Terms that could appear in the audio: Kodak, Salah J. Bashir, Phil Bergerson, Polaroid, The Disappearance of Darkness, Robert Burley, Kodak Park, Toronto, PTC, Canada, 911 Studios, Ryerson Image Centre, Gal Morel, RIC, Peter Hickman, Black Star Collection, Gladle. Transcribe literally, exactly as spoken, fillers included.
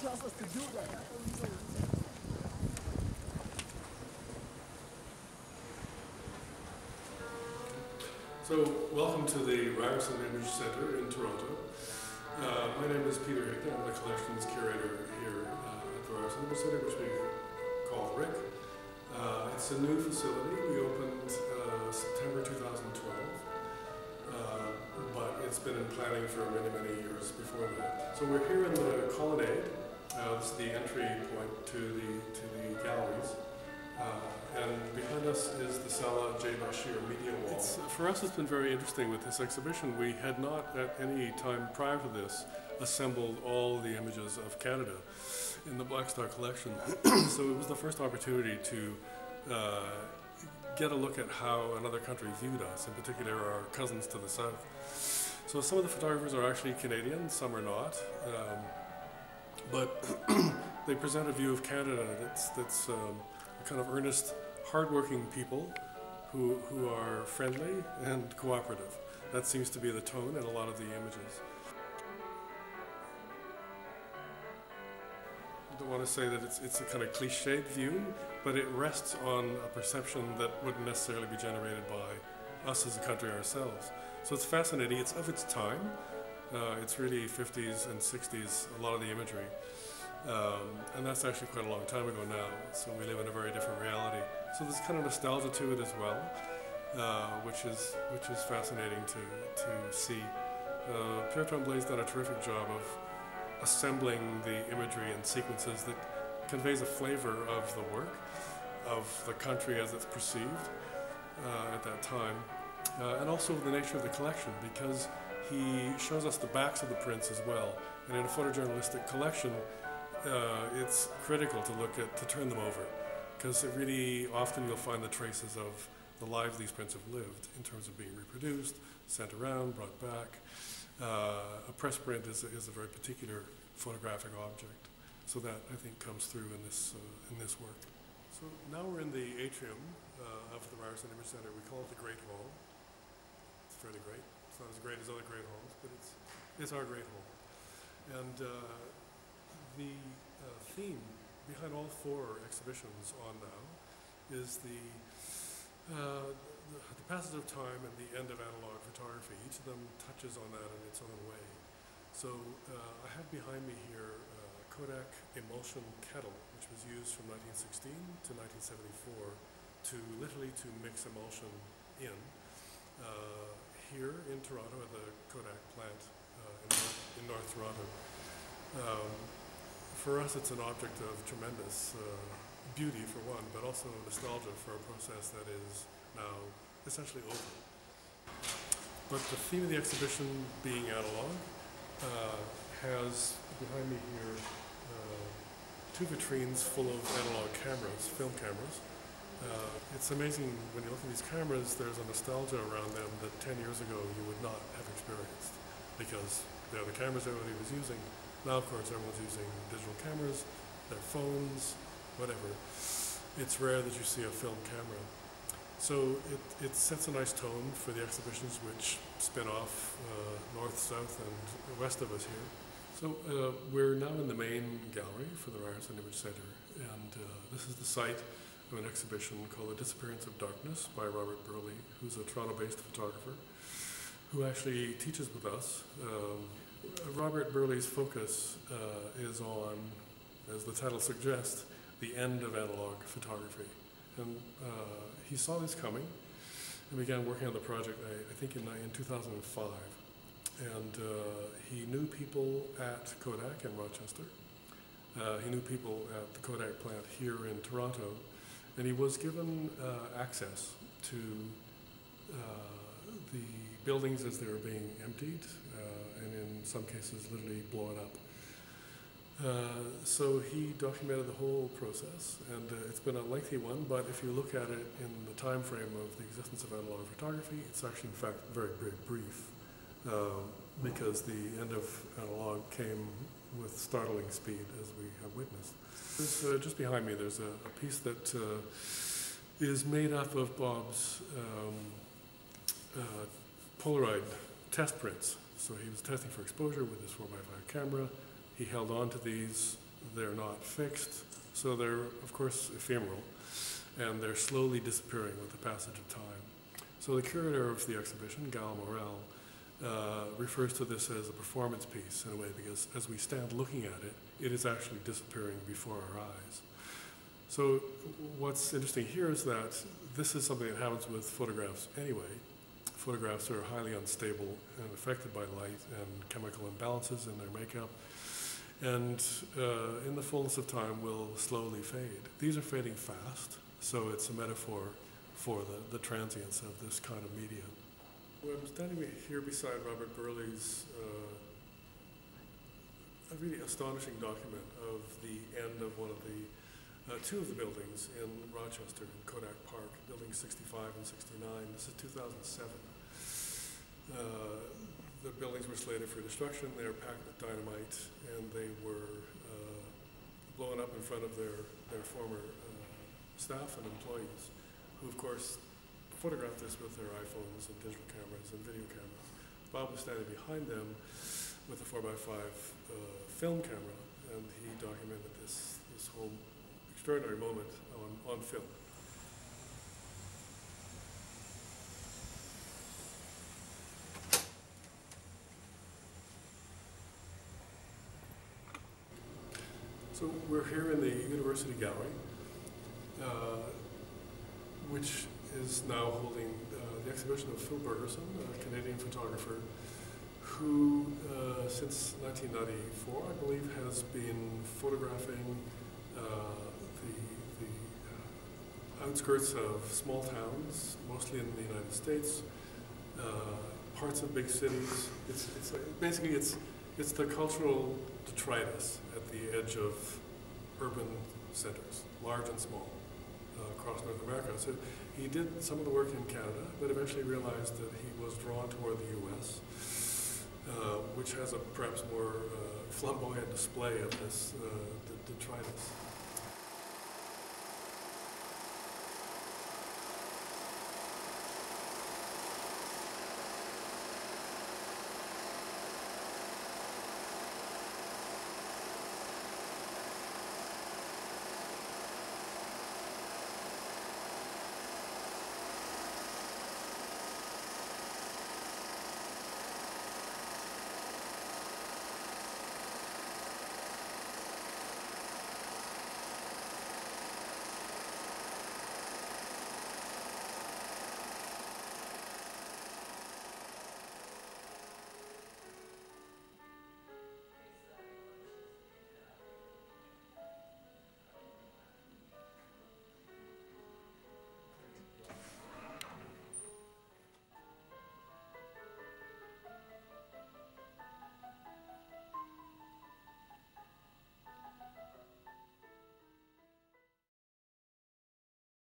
tells us to do that. So, welcome to the Ryerson Image Centre in Toronto. Uh, my name is Peter Hickman. I'm the collections curator here uh, at the Ryerson Image Centre, which we call RIC. Uh, it's a new facility. We opened uh, September two thousand twelve. Uh, but it's been in planning for many, many years before that. So we're here in the colonnade. Uh, it's the entry point to the to the galleries. Uh, and behind us is the Salah J. Bashir media wall. It's, for us, it's been very interesting with this exhibition. We had not at any time prior to this assembled all the images of Canada in the Black Star Collection. So it was the first opportunity to uh, get a look at how another country viewed us, in particular our cousins to the south. So some of the photographers are actually Canadian, some are not, um, but they present a view of Canada that's, that's um, a kind of earnest, hardworking people who, who are friendly and cooperative. That seems to be the tone in a lot of the images. I don't want to say that it's, it's a kind of cliched view, but it rests on a perception that wouldn't necessarily be generated by us as a country ourselves. So it's fascinating. It's of its time. Uh, it's really fifties and sixties, a lot of the imagery. Um, and that's actually quite a long time ago now, so we live in a very different reality. So there's kind of nostalgia to it as well, uh, which is which is fascinating to, to see. Uh, Pierre Tremblay's done a terrific job of assembling the imagery and sequences that conveys a flavor of the work, of the country as it's perceived uh, at that time, uh, and also the nature of the collection, because he shows us the backs of the prints as well. And in a photojournalistic collection, uh, it's critical to look at, to turn them over, because it really, often you'll find the traces of the lives these prints have lived in terms of being reproduced, sent around, brought back. Uh, a press print is a, is a very particular photographic object, so that I think comes through in this uh, in this work. So now we're in the atrium uh, of the Ryerson Image Centre. We call it the Great Hall. It's fairly great. It's not as great as other Great Halls, but it's it's our Great Hall. And uh, the uh, theme behind all four exhibitions on now is the. Uh, the passage of time and the end of analog photography. Each of them touches on that in its own way. So uh, I have behind me here a Kodak emulsion kettle, which was used from nineteen sixteen to nineteen seventy-four to literally to mix emulsion in. Uh, here in Toronto at the Kodak plant uh, in, North, in North Toronto. Um, for us it's an object of tremendous uh, beauty for one, but also nostalgia for a process that is now essentially over. But the theme of the exhibition being analog uh, has behind me here uh, two vitrines full of analog cameras, film cameras. Uh, it's amazing when you look at these cameras, there's a nostalgia around them that ten years ago you would not have experienced, because they're the cameras everybody was using. Now, of course, everyone's using digital cameras, their phones, whatever. It's rare that you see a film camera. So it, it sets a nice tone for the exhibitions which spin off uh, north, south, and west of us here. So uh, we're now in the main gallery for the Ryerson Image Centre, and uh, this is the site of an exhibition called The Disappearance of Darkness by Robert Burley, who's a Toronto-based photographer who actually teaches with us. Um, Robert Burley's focus uh, is on, as the title suggests, the end of analog photography. And uh, he saw this coming and began working on the project, I, I think, in, in two thousand five. And uh, he knew people at Kodak in Rochester. Uh, he knew people at the Kodak plant here in Toronto. And he was given uh, access to uh, the buildings as they were being emptied, uh, and in some cases literally blown up. Uh, so he documented the whole process, and uh, it's been a lengthy one, but if you look at it in the time frame of the existence of analog photography, it's actually in fact very, very brief, uh, because the end of analog came with startling speed, as we have witnessed. This, uh, just behind me there's a, a piece that uh, is made up of Bob's um, uh, Polaroid test prints. So he was testing for exposure with his four by five camera. He held on to these They're not fixed, so they're, of course, ephemeral, and they're slowly disappearing with the passage of time. So the curator of the exhibition, Gal Morel, uh, refers to this as a performance piece, in a way, because as we stand looking at it, it is actually disappearing before our eyes. So what's interesting here is that this is something that happens with photographs anyway. Photographs are highly unstable and affected by light and chemical imbalances in their makeup, and uh, in the fullness of time will slowly fade. These are fading fast, so it's a metaphor for the, the transience of this kind of media. Well, I'm standing here beside Robert Burley's uh, a really astonishing document of the end of one of the, uh, two of the buildings in Rochester, in Kodak Park, building sixty-five and sixty-nine. This is two thousand seven. Uh, the buildings were slated for destruction. They were packed with dynamite, and they were uh, blown up in front of their, their former uh, staff and employees, who of course photographed this with their iPhones and digital cameras and video cameras. Bob was standing behind them with a four by five uh, film camera, and he documented this, this whole extraordinary moment on, on film. So we're here in the University Gallery, uh, which is now holding uh, the exhibition of Phil Bergerson, a Canadian photographer who, uh, since nineteen ninety-four, I believe, has been photographing uh, the, the uh, outskirts of small towns, mostly in the United States, uh, parts of big cities. It's, it's like, basically, it's, it's the cultural detritus at the edge of urban centers, large and small, across North America. So he did some of the work in Canada, but eventually realized that he was drawn toward the U S, uh, which has a perhaps more uh, flamboyant display of this uh, detritus.